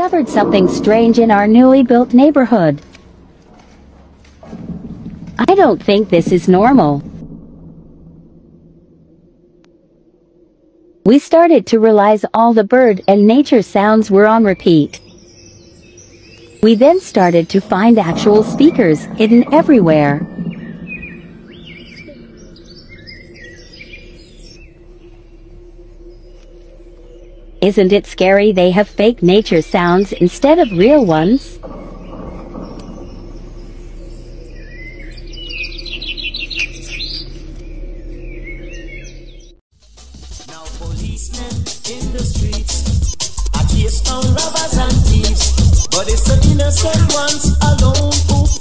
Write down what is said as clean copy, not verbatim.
discovered something strange in our newly built neighborhood. I don't think this is normal. We started to realize all the bird and nature sounds were on repeat. We then started to find actual speakers hidden everywhere. Isn't it scary they have fake nature sounds instead of real ones? Now policemen in the streets are chased down robbers and thieves, but it's the innocent ones alone who